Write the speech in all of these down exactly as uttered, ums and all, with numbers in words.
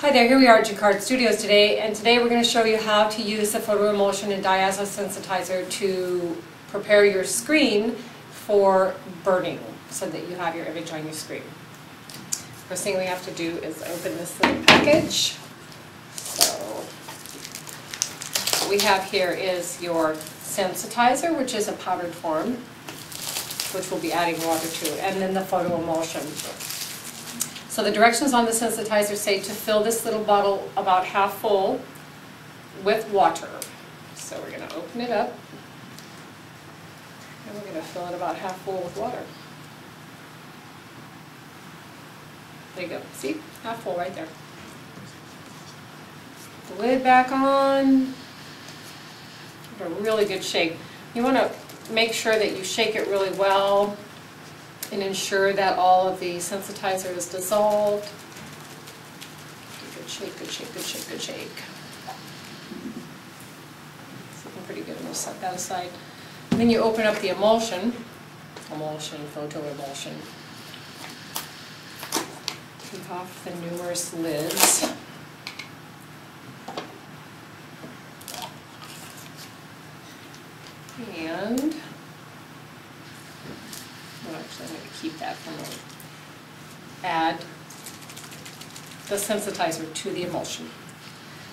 Hi there, here we are at Jacquard Studios today, and today we're going to show you how to use the photoemulsion and diazo sensitizer to prepare your screen for burning so that you have your image on your screen. First thing we have to do is open this little package. So what we have here is your sensitizer, which is a powdered form, which we'll be adding water to, and then the photoemulsion. So the directions on the sensitizer say to fill this little bottle about half full with water. So we're going to open it up and we're going to fill it about half full with water. There you go. See? Half full right there. Put the lid back on. Give it a really good shake. You want to make sure that you shake it really well and ensure that all of the sensitizer is dissolved. Good shake, good shake, good shake, good shake. It's looking pretty good. We'll set that aside. And then you open up the emulsion, emulsion, photoemulsion. Take off the numerous lids. And actually, I'm going to keep that for a moment. Add the sensitizer to the emulsion.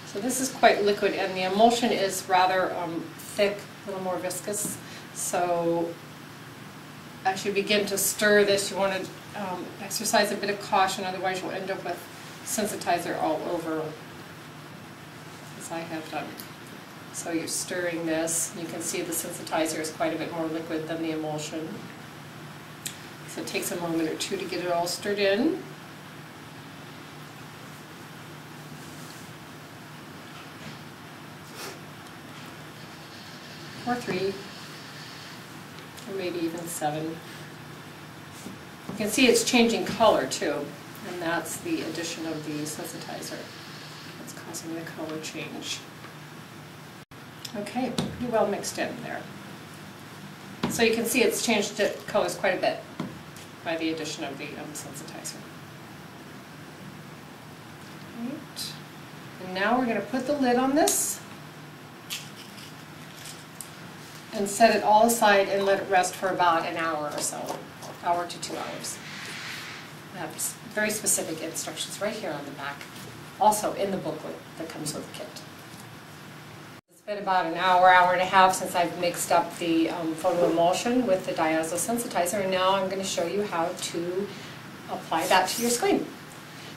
So this is quite liquid, and the emulsion is rather um, thick, a little more viscous. So as you begin to stir this, you want to um, exercise a bit of caution, otherwise you'll end up with sensitizer all over, as I have done. So you're stirring this. You can see the sensitizer is quite a bit more liquid than the emulsion. So it takes a moment or two to get it all stirred in. Or three. Or maybe even seven. You can see it's changing color too. And that's the addition of the sensitizer that's causing the color change. Okay, pretty well mixed in there. So you can see it's changed the colors quite a bit by the addition of the um, sensitizer. Right. And now we're going to put the lid on this and set it all aside and let it rest for about an hour or so, hour to two hours. We have very specific instructions right here on the back, also in the booklet that comes with the kit. It's been about an hour, hour and a half since I've mixed up the um, photoemulsion with the diazo sensitizer, and now I'm going to show you how to apply that to your screen.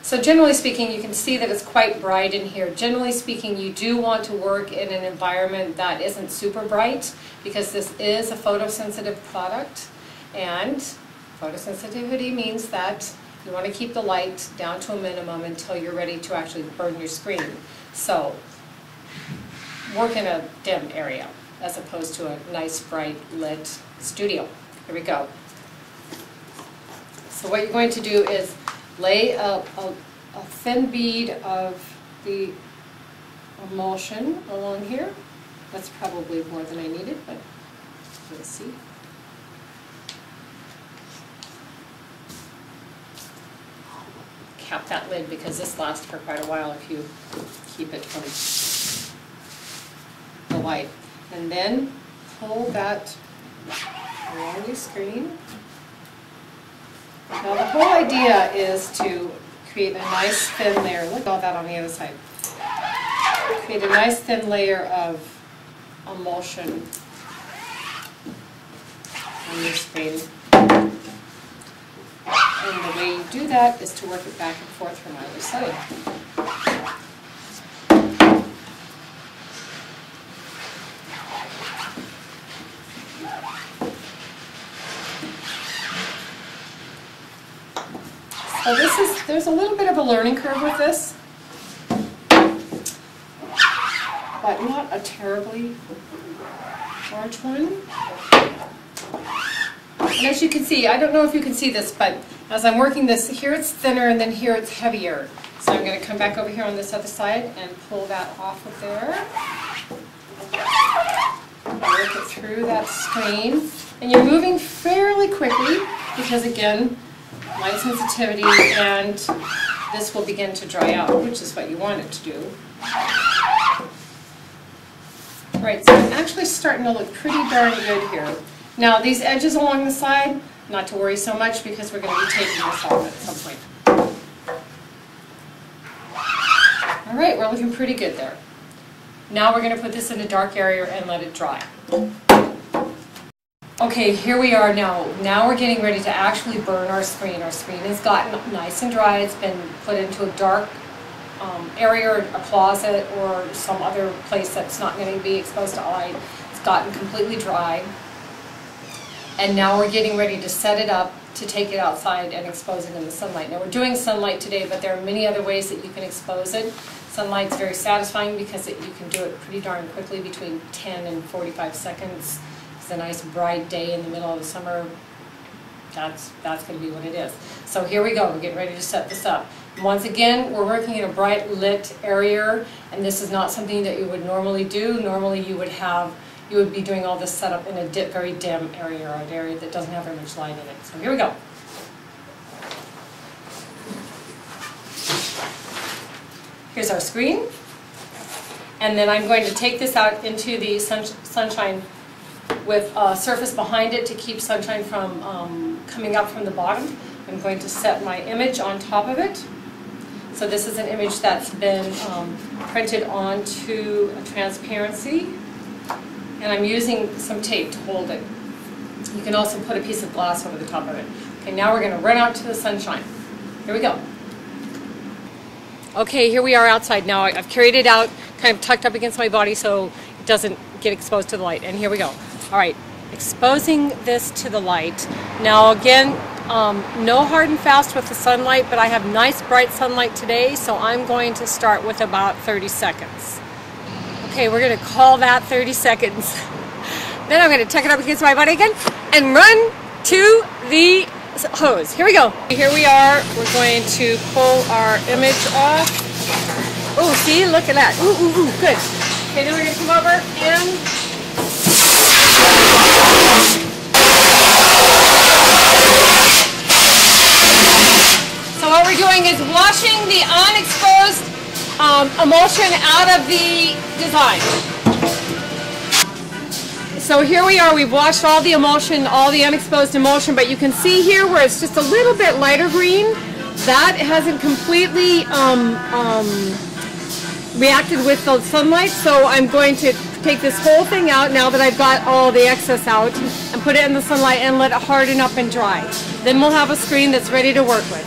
So generally speaking, you can see that it's quite bright in here. Generally speaking, you do want to work in an environment that isn't super bright, because this is a photosensitive product, and photosensitivity means that you want to keep the light down to a minimum until you're ready to actually burn your screen. So work in a dim area as opposed to a nice bright lit studio. Here we go. So what you're going to do is lay a, a, a thin bead of the emulsion along here. That's probably more than I needed, but we'll see. Cap that lid, because this lasts for quite a while if you keep it from light, and then pull that along your screen. Now the whole idea is to create a nice thin layer. Look at all that on the other side. Create a nice thin layer of emulsion on your screen. And the way you do that is to work it back and forth from either side. So this is, there's a little bit of a learning curve with this, but not a terribly large one. And as you can see, I don't know if you can see this, but as I'm working this, here it's thinner and then here it's heavier. So I'm going to come back over here on this other side and pull that off of there. Work it through that screen. And you're moving fairly quickly because, again, light sensitivity and this will begin to dry out, which is what you want it to do. Right, so I'm actually starting to look pretty darn good here. Now these edges along the side, not to worry so much because we're going to be taking this off at some point. All right, we're looking pretty good there. Now we're going to put this in a dark area and let it dry. Okay, here we are now. Now we're getting ready to actually burn our screen. Our screen has gotten nice and dry. It's been put into a dark um, area, or a closet, or some other place that's not going to be exposed to light. It's gotten completely dry. And now we're getting ready to set it up to take it outside and expose it in the sunlight. Now we're doing sunlight today, but there are many other ways that you can expose it. Sunlight's very satisfying because it, you can do it pretty darn quickly, between ten and forty-five seconds. It's a nice bright day in the middle of the summer. That's, that's going to be what it is. So here we go, we're getting ready to set this up. Once again, we're working in a bright lit area, and this is not something that you would normally do. Normally you would have you would be doing all this setup in a dip, very dim area, or an area that doesn't have very much light in it. So here we go. Here's our screen. And then I'm going to take this out into the sun sunshine with a surface behind it to keep sunshine from um, coming up from the bottom. I'm going to set my image on top of it. So this is an image that's been um, printed onto a transparency. And I'm using some tape to hold it. You can also put a piece of glass over the top of it. Okay, now we're going to run out to the sunshine. Here we go. Okay, here we are outside now. I've carried it out, kind of tucked up against my body so it doesn't get exposed to the light. And here we go. All right, exposing this to the light. Now again, um, no hard and fast with the sunlight, but I have nice bright sunlight today, so I'm going to start with about thirty seconds. Okay, we're going to call that thirty seconds. Then I'm going to tuck it up against my body again and run to the hose. Here we go. Here we are. We're going to pull our image off. Oh, see? Look at that. Ooh, ooh, ooh. Good. Okay, then we're going to come over and... So what we're doing is washing the unexposed Um, emulsion out of the design. So here we are, we've washed all the emulsion, all the unexposed emulsion, but you can see here where it's just a little bit lighter green, that hasn't completely um, um, reacted with the sunlight, so I'm going to take this whole thing out now that I've got all the excess out and put it in the sunlight and let it harden up and dry. Then we'll have a screen that's ready to work with.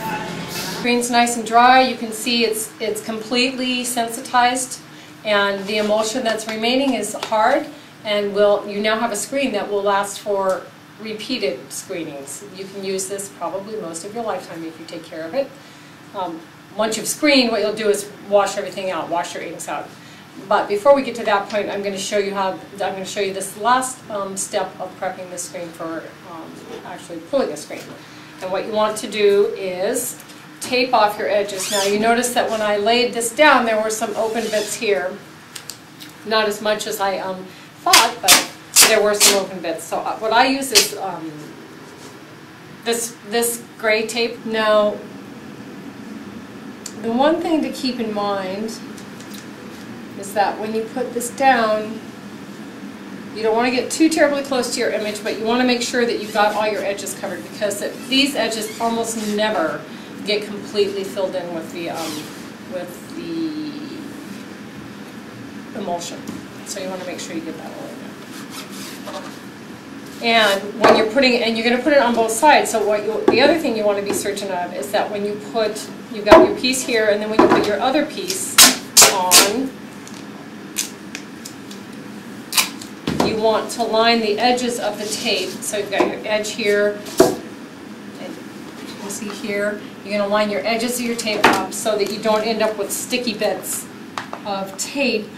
Screen's nice and dry. You can see it's it's completely sensitized, and the emulsion that's remaining is hard, and will you now have a screen that will last for repeated screenings. You can use this probably most of your lifetime if you take care of it. Um, once you've screened, what you'll do is wash everything out, wash your inks out. But before we get to that point, I'm going to show you how I'm going to show you this last um, step of prepping the screen for um, actually pulling a screen. And what you want to do is tape off your edges. Now you notice that when I laid this down there were some open bits here. Not as much as I um, thought, but there were some open bits. So uh, what I use is um, this, this gray tape. Now the one thing to keep in mind is that when you put this down, you don't want to get too terribly close to your image, but you want to make sure that you've got all your edges covered, because it, these edges almost never get completely filled in with the um, with the emulsion, so you want to make sure you get that all in there. And when you're putting, and you're going to put it on both sides. So what you, the other thing you want to be certain of is that when you put, you've got your piece here, and then when you put your other piece on, you want to line the edges of the tape. So you've got your edge here. See here, you're going to line your edges of your tape up so that you don't end up with sticky bits of tape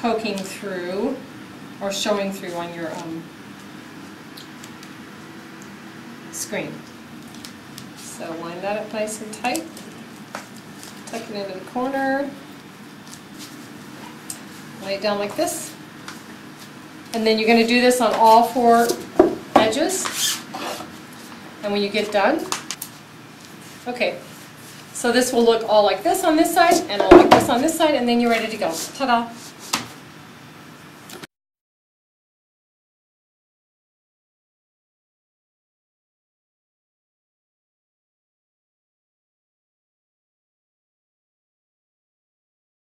poking through or showing through on your um, screen. So line that up nice and tight, tuck it into the corner, lay it down like this, and then you're going to do this on all four edges. And when you get done, Okay, so this will look all like this on this side and all like this on this side, and then you're ready to go. Ta-da!